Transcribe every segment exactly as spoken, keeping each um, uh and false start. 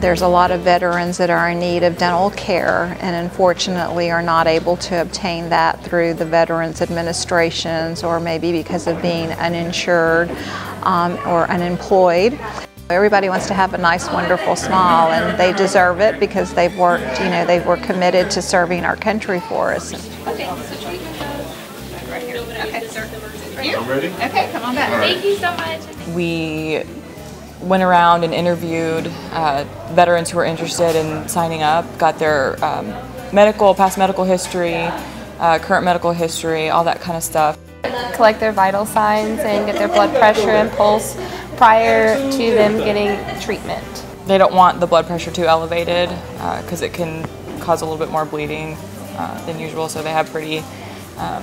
There's a lot of veterans that are in need of dental care and unfortunately are not able to obtain that through the Veterans Administrations, or maybe because of being uninsured um, or unemployed. Everybody wants to have a nice, wonderful smile, and they deserve it because they've worked, you know, they were committed to serving our country for us. Okay, so should we go right here? Okay, sir. Right here? I'm ready. Okay, come on back. Right. Thank you so much. We went around and interviewed uh, veterans who were interested in signing up, got their um, medical, past medical history, uh, current medical history, all that kind of stuff. Collect their vital signs and get their blood pressure and pulse prior to them getting treatment. They don't want the blood pressure too elevated because uh, it can cause a little bit more bleeding uh, than usual, so they have pretty um,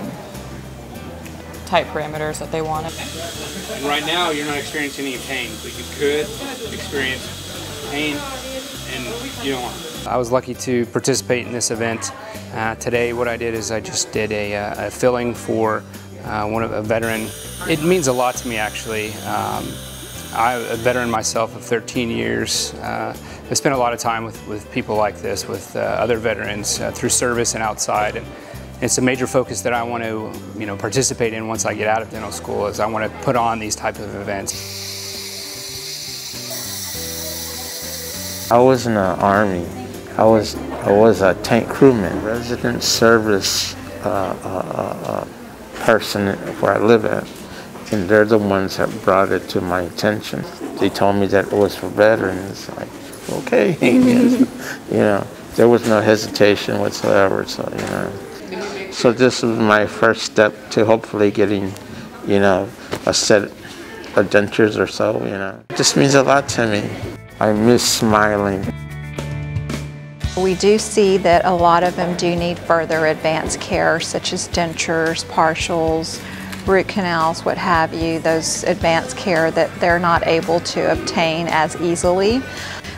tight parameters that they want. And right now you're not experiencing any pain, but you could experience pain and you don't want it. I was lucky to participate in this event. Uh, today what I did is I just did a, a filling for uh, one of a veteran. It means a lot to me actually. Um, I'm a veteran myself of thirteen years. Uh, I spent a lot of time with, with people like this, with uh, other veterans uh, through service and outside. And it's a major focus that I want to, you know, participate in once I get out of dental school. Is I want to put on these type of events. I was in the Army. I was I was a tank crewman, resident service uh, uh, uh, person where I live at. And they're the ones that brought it to my attention. They told me that it was for veterans. Like, okay, you know, there was no hesitation whatsoever. So, you know, so this was my first step to hopefully getting, you know, a set of dentures or so. You know, it just means a lot to me. I miss smiling. We do see that a lot of them do need further advanced care, such as dentures, partials, root canals, what have you, those advanced care that they're not able to obtain as easily.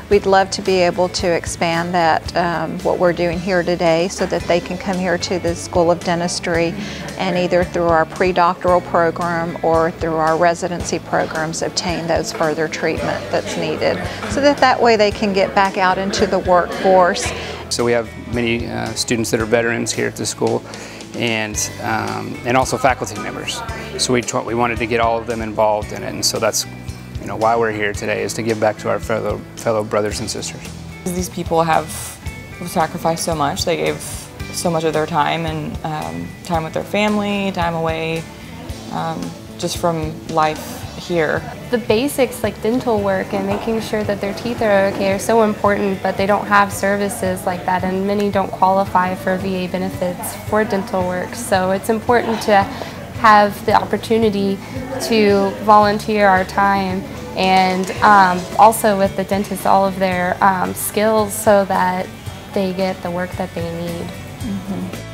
We'd love to be able to expand that, um, what we're doing here today, so that they can come here to the School of Dentistry and either through our pre-doctoral program or through our residency programs obtain those further treatment that's needed, so that that way they can get back out into the workforce. So we have many uh, students that are veterans here at the school, and um, and also faculty members. So we we wanted to get all of them involved in it, and so that's, you know, why we're here today, is to give back to our fellow fellow brothers and sisters. These people have sacrificed so much. They gave so much of their time and um, time with their family, time away, um, just from life here. The basics like dental work and making sure that their teeth are okay are so important, but they don't have services like that, and many don't qualify for V A benefits for dental work. So it's important to have the opportunity to volunteer our time, and um, also with the dentists, all of their um, skills, so that they get the work that they need. Mm-hmm.